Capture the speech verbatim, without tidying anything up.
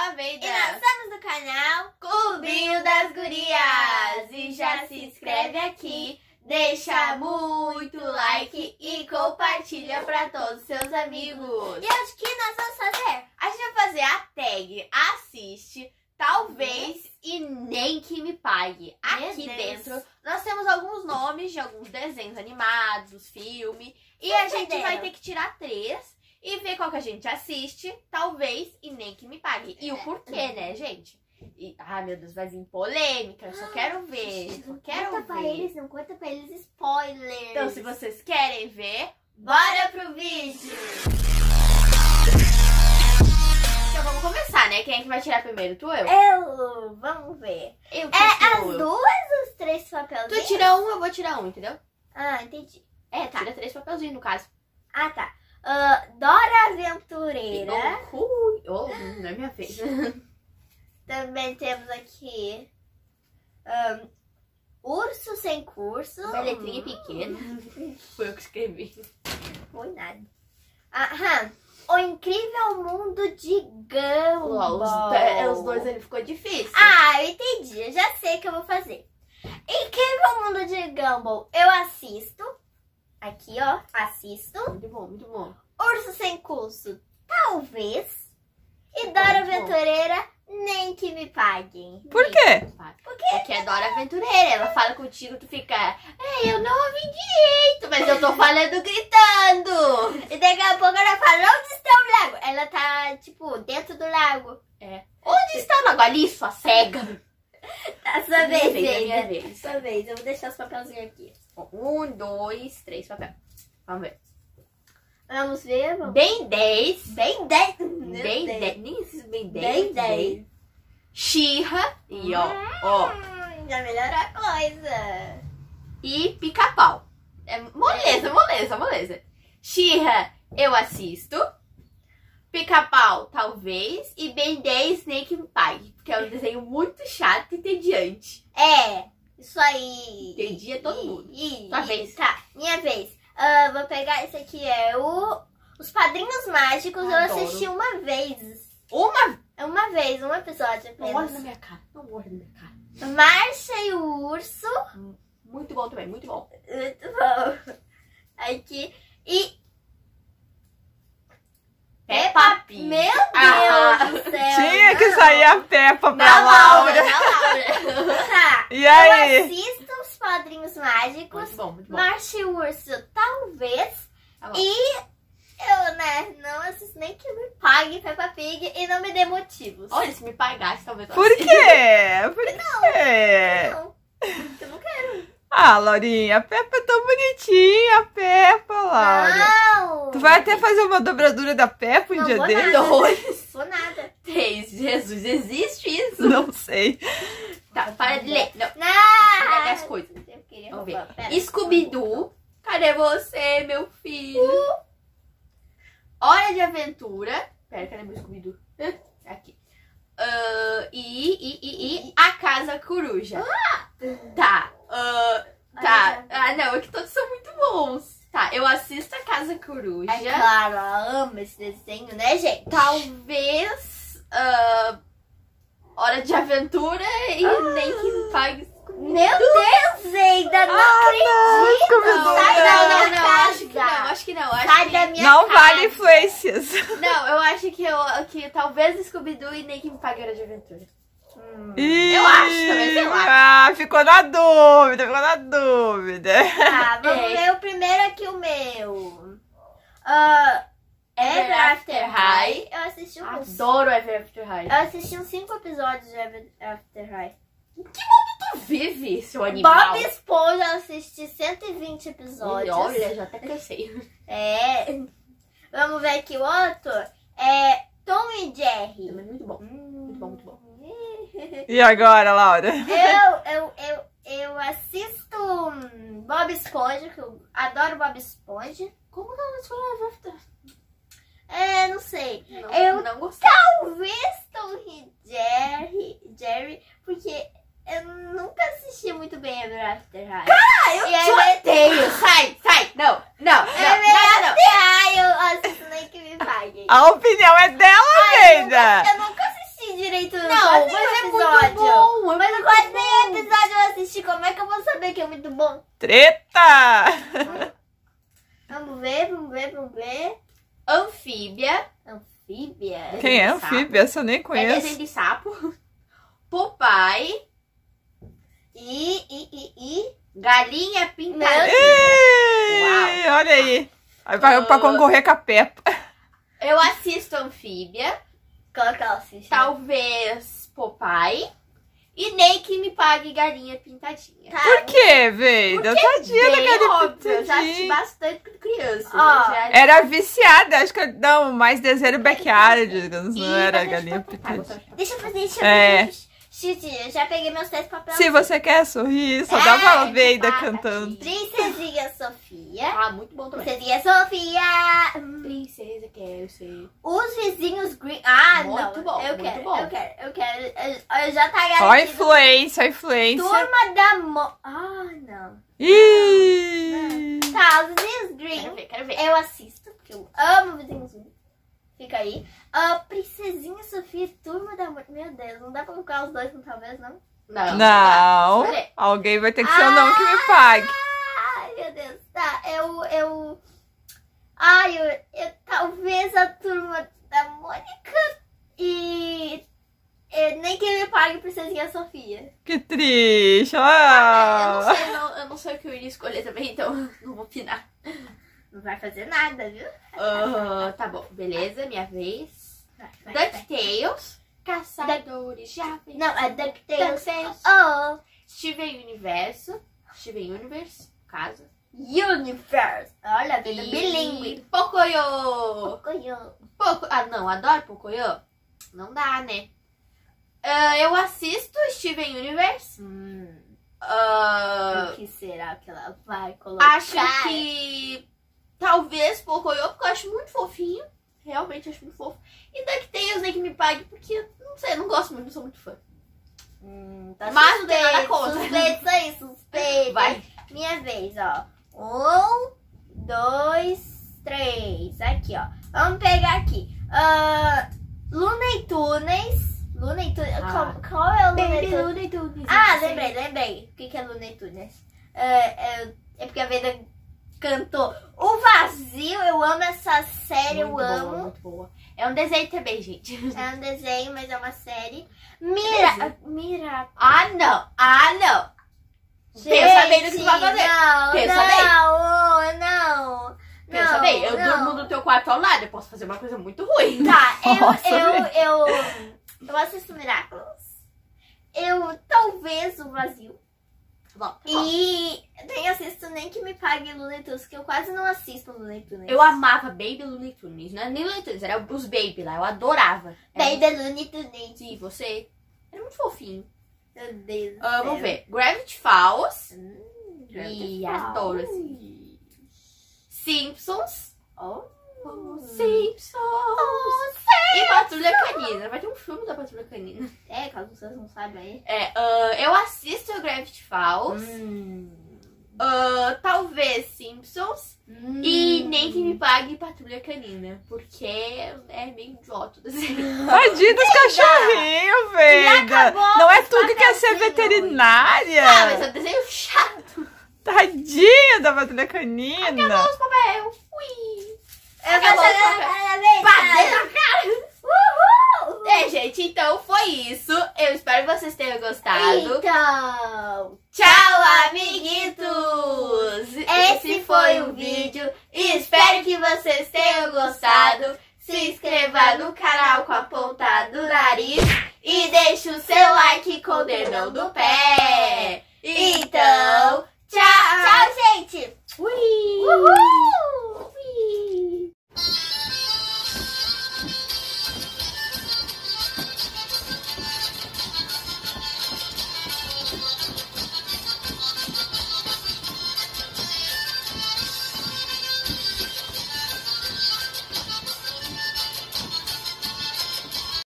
sua vida. E nós somos do canal Cubinho das Gurias. E já se inscreve aqui, deixa muito like e compartilha para todos os seus amigos. E hoje o que nós vamos fazer? A gente vai fazer a tag assiste, talvez e nem que me pague. Aqui dentro nós temos alguns nomes de alguns desenhos animados, filme. E a gente vai ter que tirar três e ver qual que a gente assiste, talvez e nem que me pague. E o porquê, né, gente? E, ah, meu Deus, vai vir polêmica. Eu só quero ver. Só quero ver. Não conta pra eles, não conta pra eles spoilers. Então, se vocês querem ver, bora pro vídeo! Então vamos começar, né? Quem é que vai tirar primeiro? Tu ou eu? Eu! Vamos ver. Eu é as eu. duas, os três papelzinhos? Tu tira um, eu vou tirar um, entendeu? Ah, entendi. É, tá. Tira três papelzinhos, no caso. Ah, tá. Uh, Dora Aventureira. Oh, oh, não é minha vez. Também temos aqui um, Urso Sem Curso. Uma letrinha pequena. Foi eu que escrevi. Foi nada. Aham. O Incrível Mundo de Gumball. Os, os dois, ele ficou difícil. Ah, eu entendi. Eu já sei o que eu vou fazer. Incrível Mundo de Gumball. Eu assisto. Aqui, ó. Assisto. Muito bom, muito bom. Urso Sem Curso. Talvez. E Dora Aventureira. Nem que me paguem. Por quê? Porque, Porque é Dora Aventureira. Ela fala contigo, tu fica... É, eu não ouvi direito, mas eu tô falando gritando. E daqui a pouco ela fala, onde está o lago? Ela tá, tipo, dentro do lago. É. Onde está o lago? Ali, sua cega. Tá, sua vez, minha vez. Sua vez. Eu vou deixar os papelzinhos aqui. Um, dois, três papel. Vamos ver. Vamos ver, vamos ver. Ben dez. Ben dez. Ben dez. Nem esses Ben dez. Ben dez. Xirra. E ó, ó. Já melhorou a coisa. E Pica Pau. É moleza, moleza, moleza. Xirra, eu assisto. Pica Pau, talvez. E Ben dez, nem que me pague. Porque é um desenho muito chato e entediante. É, isso aí. Entedia todo mundo. Sua vez. Tá, minha vez. Uh, vou pegar esse aqui, é o Os Padrinhos Mágicos. Adoro. Eu assisti uma vez. Uma? Uma vez, um episódio apenas. Não morre na minha cara, não morre na minha cara. Masha e o Urso. Muito bom também, muito bom. Muito bom. Aqui. E... Peppa Pig. Meu Deus ah, do céu. Tinha que sair a Peppa pra não, Laura. Não, Laura. E aí? Eu assisto Os Padrinhos Mágicos. Muito bom, muito bom. Masha e o Urso, talvez. Tá, e eu, né, não assisto nem que me pague Peppa Pig e não me dê motivos. Olha, se me pagasse, talvez eu assista. Por quê? Por quê? Não, não. Eu não quero. Ah, Laurinha, a Peppa é tão bonitinha, a Peppa, Laura. Não! Tu vai até fazer uma dobradura da Peppa um dia dele? Não vou nada, vou nada. Jesus, existe isso? Não sei. Tá, para de ler. Não, não. Pega as coisas. Eu queria roubar. Scooby-Doo, cadê você, meu filho? Uh. Hora de Aventura. Pera, cadê meu Scooby-Doo? Aqui. Uh, e, e, e, e, A Casa Coruja. Uh. Tá. Uh, tá, ah não, é que todos são muito bons. Tá, eu assisto A Casa Coruja. É claro, ela ama esse desenho, né, gente? Talvez uh, Hora de Aventura e ah. Nem que me pague. Meu Deus, ainda não ah, acredito. Não, sai da minha não, não, casa. Acho que não, acho que não. Acho sai que... da minha não casa. Não vale influências. Não, eu acho que, eu, que talvez Scooby-Doo e Nem que me pague Hora de Aventura. Hum, Ih, eu acho, também eu acho. Ah, ficou na dúvida, ficou na dúvida. Ah, vamos é. ver o primeiro aqui, o meu. Uh, Ever After High. Eu assisti um... Adoro Ever After High. Eu assisti uns cinco episódios de Ever After High. Que mundo tu vive, seu animal? Bob Esponja, eu assisti cento e vinte episódios. Olha, já até cansei. É. Vamos ver aqui o outro. É Tom e Jerry. Também muito bom, hum. muito bom, muito bom. E agora, Laura? Eu, eu, eu, eu assisto Bob Esponja, que eu adoro Bob Esponja. Como que ela escolheu? É, não sei. Não, eu não gostei. Talvez Tom e Jerry, Jerry, porque eu nunca assisti muito bem Ever After High. Cara, eu te odeio! Sai, sai! Não, não, não. Ever After High, eu assisto Nem que me paguem. A opinião é dela, Neida! Eu nunca assisti. bom, mas é muito bom. Mas eu quase nem episódio eu assisti. Como é que eu vou saber que é muito bom? Treta! Vamos ver, vamos ver, vamos ver. Anfíbia. Anfíbia? Quem é Anfíbia? Essa eu nem conheço. É desenho de sapo. Popeye. E, e, e, e... Galinha Pintadinha. Ei, uau. Olha aí. Aí vai uh, pra concorrer com a Peppa. Eu assisto Anfíbia. Qual que ela assiste? Talvez Popeye. E nem que me pague Galinha Pintadinha. Tá, por quê, velho? Tadinha da Galinha Pintadinha. Eu já assisti bastante com criança. Oh, né? Era viciada. Acho que não, mais desenho backyard. Não e era Galinha Pintadinha. Deixa eu fazer, deixa eu é. fazer. Xixi, eu já peguei meus três papéis. Se você quer sorrir, só é, dá uma alveida cantando. Princesinha Sofia. Ah, muito bom também. Princesinha Sofia. Princesa quer, eu sei. Os Vizinhos Green. Ah, muito não. Bom, eu muito quero, bom. Eu quero, eu quero, eu quero. Eu já tá garantido. Ó a influência, a influência. Turma da Mônica. Ah, não. Ih. Não. Tá, os Vizinhos Green. Quero ver, quero ver. Eu assisto, porque eu amo Vizinhos Green. Fica aí. Uh, Princesinha Sofia, Turma da Mônica. Meu Deus, não dá pra colocar os dois, talvez, não? Não. Não. não. Alguém vai ter que ser o ah, nome que me pague. Ai, meu Deus. Tá, eu... eu... Ai, eu, eu... Talvez a Turma da Mônica e... Eu, nem que me pague Princesinha Sofia. Que triste. Ah. Ah, eu, não sei, não, eu não sei o que eu iria escolher também, então não vou opinar. Não vai fazer nada, viu? Uh, tá bom, beleza, minha vez. DuckTales. Caçadores de Aves. Não, é DuckTales. DuckTales. Oh. Steven Universe. Steven Universe, caso. Universe. Olha, a vida bilingue. Pocoyo. Pocoyo. Poco... Ah, não, adoro Pocoyo. Não dá, né? Uh, eu assisto Steven Universe. Hum. Uh... O que será que ela vai colocar? Acho que... Talvez Pocoyo, porque eu acho muito fofinho. Realmente acho muito fofo. E DuckTales nem que me pague, porque, não sei, eu não gosto muito, não sou muito fã. Hum, tá. Mas suspeito, não tem nada contra. Suspeito aí, suspeito. Vai. Minha vez, ó. Um, dois, três. Aqui, ó. Vamos pegar aqui. Uh, Looney Tunes. Looney Tunes. Ah. Qual, qual é o Baby Looney Tunes? Ah, lembrei, lembrei. O que é Looney Tunes? Uh, é, é porque a venda... Cantou O Vazio, eu amo essa série, muito eu boa, amo. Muito boa. É um desenho também, gente. É um desenho, mas é uma série. Mira. Mira. Ah, não! Ah, não! Gente, pensa bem no que tu vai fazer. Não, pensa não, bem. Não, não. Pensa não, bem, eu não. durmo no teu quarto ao lado, eu posso fazer uma coisa muito ruim. Tá, eu, Nossa, eu, eu, eu, eu assisto Miraculous. Eu talvez O Vazio. Bom, e nem assisto nem que me pague Looney Tunes, que eu quase não assisto Looney Tunes. Eu amava Baby Looney Tunes, não é nem Looney Tunes, era os Baby lá, eu adorava. Era Baby muito... Looney Tunes. E você? Era muito fofinho. Meu Deus. Uh, vamos ver. Gravity Falls. Hum, Gravity e Falls. Adoro assim. Simpsons. Oh. Simpsons. Oh, e Patrulha Canina. Vai ter um filme da Patrulha Canina. É, caso vocês não saibam aí. É, uh, eu assisto o Gravity Falls. Hum. Uh, talvez Simpsons. Hum. E nem que me pague Patrulha Canina. Porque é meio idiota. Tadinho dos cachorrinhos, velho. Não é tu que quer ser veterinária. Ah, mas é um desenho chato. Tadinha da Patrulha Canina. Acabou os papéis. Fui. Eu Acabou vou jogar na cara. Uhul! É, gente, então foi isso. Eu espero que vocês tenham gostado. Então, tchau, amiguitos! Esse foi o vídeo. Espero que vocês tenham gostado. Se inscreva no canal com a ponta do nariz. E deixe o seu like com o dedão do pé.